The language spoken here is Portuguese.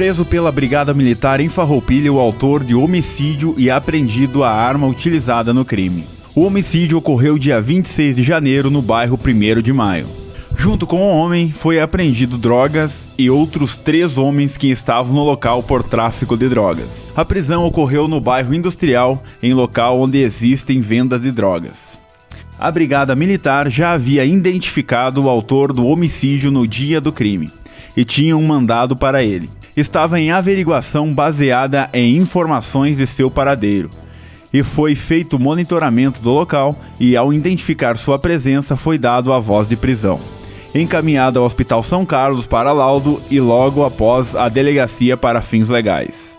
preso pela Brigada Militar em Farroupilha o autor de homicídio e apreendido a arma utilizada no crime. O homicídio ocorreu dia 26 de janeiro no bairro 1º de Maio. Junto com o homem, foi apreendido drogas e outros 3 homens que estavam no local por tráfico de drogas. A prisão ocorreu no bairro Industrial, em local onde existem vendas de drogas. A Brigada Militar já havia identificado o autor do homicídio no dia do crime e tinha um mandado para ele. Estava em averiguação baseada em informações de seu paradeiro e foi feito monitoramento do local e, ao identificar sua presença, foi dado a voz de prisão. Encaminhado ao Hospital São Carlos para laudo e logo após a delegacia para fins legais.